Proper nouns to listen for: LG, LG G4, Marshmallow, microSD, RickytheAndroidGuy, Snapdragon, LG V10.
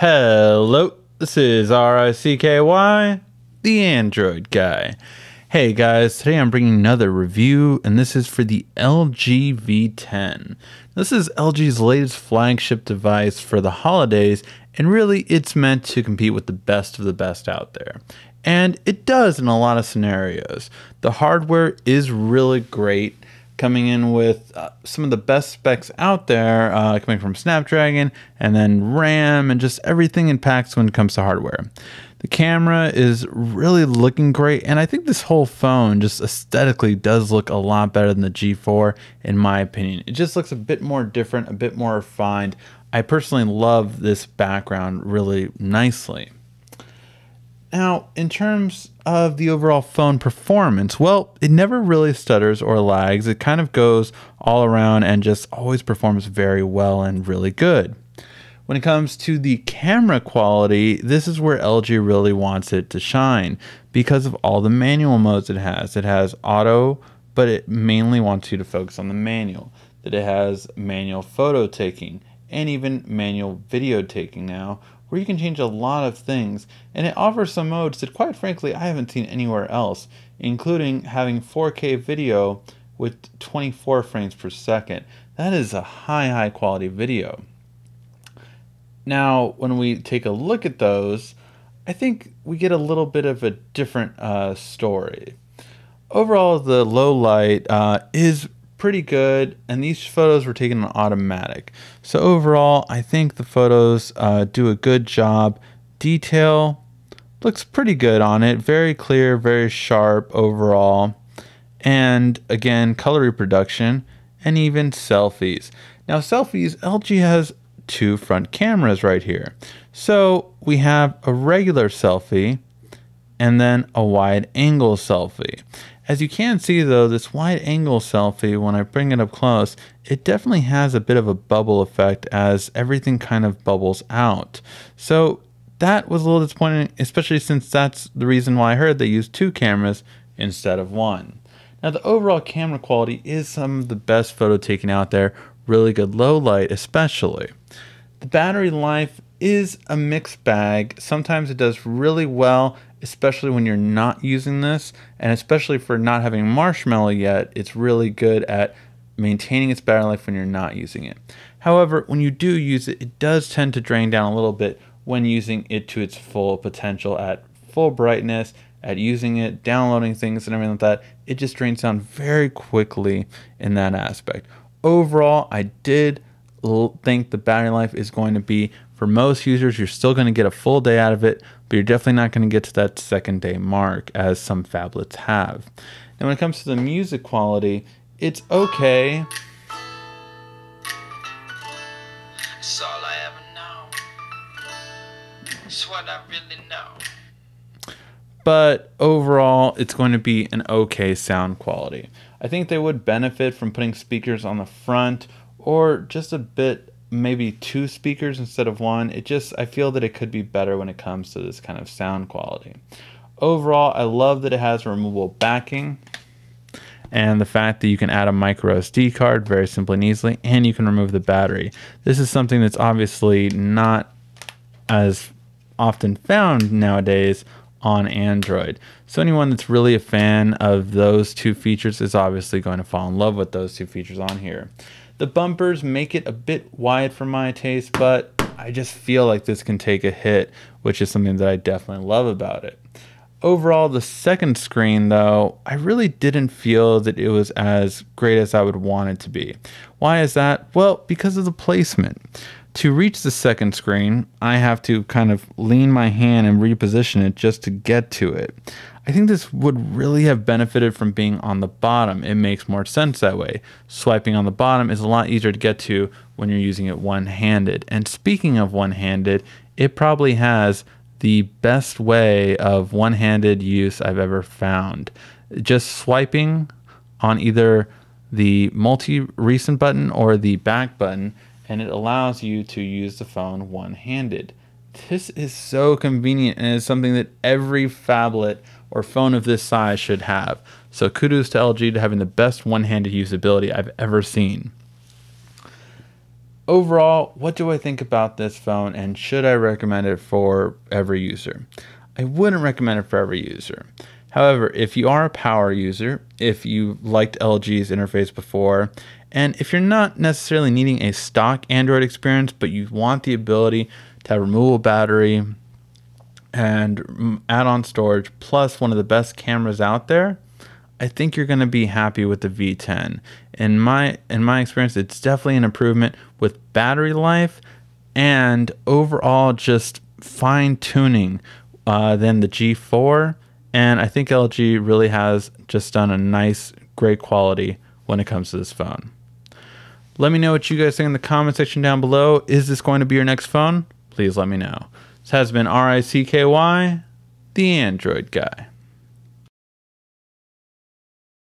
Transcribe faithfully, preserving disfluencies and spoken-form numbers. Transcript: Hello, this is R I C K Y, the Android Guy. Hey guys, today I'm bringing another review, and this is for the L G V ten. This is L G's latest flagship device for the holidays, and really it's meant to compete with the best of the best out there. And it does in a lot of scenarios. The hardware is really great, coming in with uh, some of the best specs out there, uh, coming from Snapdragon, and then RAM, and just everything in packs when it comes to hardware. The camera is really looking great, and I think this whole phone just aesthetically does look a lot better than the G four, in my opinion. It just looks a bit more different, a bit more refined. I personally love this background really nicely. Now, in terms of the overall phone performance, well, it never really stutters or lags. It kind of goes all around and just always performs very well and really good. When it comes to the camera quality, this is where L G really wants it to shine because of all the manual modes it has. It has auto, but it mainly wants you to focus on the manual. That it has manual photo taking and even manual video taking now, where you can change a lot of things, and it offers some modes that quite frankly I haven't seen anywhere else, including having four K video with twenty-four frames per second. That is a high, high quality video. Now, when we take a look at those, I think we get a little bit of a different uh, story. Overall, the low light uh, is pretty good, and these photos were taken on automatic. So overall, I think the photos uh, do a good job. Detail looks pretty good on it. Very clear, very sharp overall. And again, color reproduction and even selfies. Now selfies, L G has two front cameras right here. So we have a regular selfie and then a wide angle selfie. As you can see though, this wide angle selfie, when I bring it up close, it definitely has a bit of a bubble effect as everything kind of bubbles out. So that was a little disappointing, especially since that's the reason why I heard they used two cameras instead of one. Now the overall camera quality is some of the best photo taken out there, really good low light especially. The battery life is a mixed bag. Sometimes it does really well, especially when you're not using this, and especially for not having Marshmallow yet, it's really good at maintaining its battery life when you're not using it. However, when you do use it, it does tend to drain down a little bit when using it to its full potential at full brightness, at using it, downloading things and everything like that. It just drains down very quickly in that aspect. Overall, I did think the battery life is going to be, for most users, you're still going to get a full day out of it, but you're definitely not going to get to that second day mark as some phablets have. Now when it comes to the music quality, it's okay. It's all I ever know. It's what I really know. But overall, it's going to be an okay sound quality. I think they would benefit from putting speakers on the front, or just a bit, maybe two speakers instead of one. It just, I feel that it could be better when it comes to this kind of sound quality. Overall, I love that it has removable backing, and the fact that you can add a micro S D card very simply and easily, and you can remove the battery. This is something that's obviously not as often found nowadays on Android. So anyone that's really a fan of those two features is obviously going to fall in love with those two features on here. The bumpers make it a bit wide for my taste, but I just feel like this can take a hit, which is something that I definitely love about it. Overall, the second screen though, I really didn't feel that it was as great as I would want it to be. Why is that? Well, because of the placement. To reach the second screen, I have to kind of lean my hand and reposition it just to get to it. I think this would really have benefited from being on the bottom. It makes more sense that way. Swiping on the bottom is a lot easier to get to when you're using it one-handed. And speaking of one-handed, it probably has the best way of one-handed use I've ever found. Just swiping on either the multi-recent button or the back button, and it allows you to use the phone one-handed. This is so convenient, and it's something that every phablet or phone of this size should have. So kudos to L G to having the best one-handed usability I've ever seen. Overall, what do I think about this phone and should I recommend it for every user? I wouldn't recommend it for every user. However, if you are a power user, if you liked L G's interface before, and if you're not necessarily needing a stock Android experience, but you want the ability to have removable battery and add-on storage, plus one of the best cameras out there, I think you're gonna be happy with the V ten. In my, in my experience, it's definitely an improvement with battery life and overall just fine tuning uh, than the G four. And I think L G really has just done a nice, great quality when it comes to this phone. Let me know what you guys think in the comment section down below. Is this going to be your next phone? Please let me know. This has been RickyTheAndroidGuy.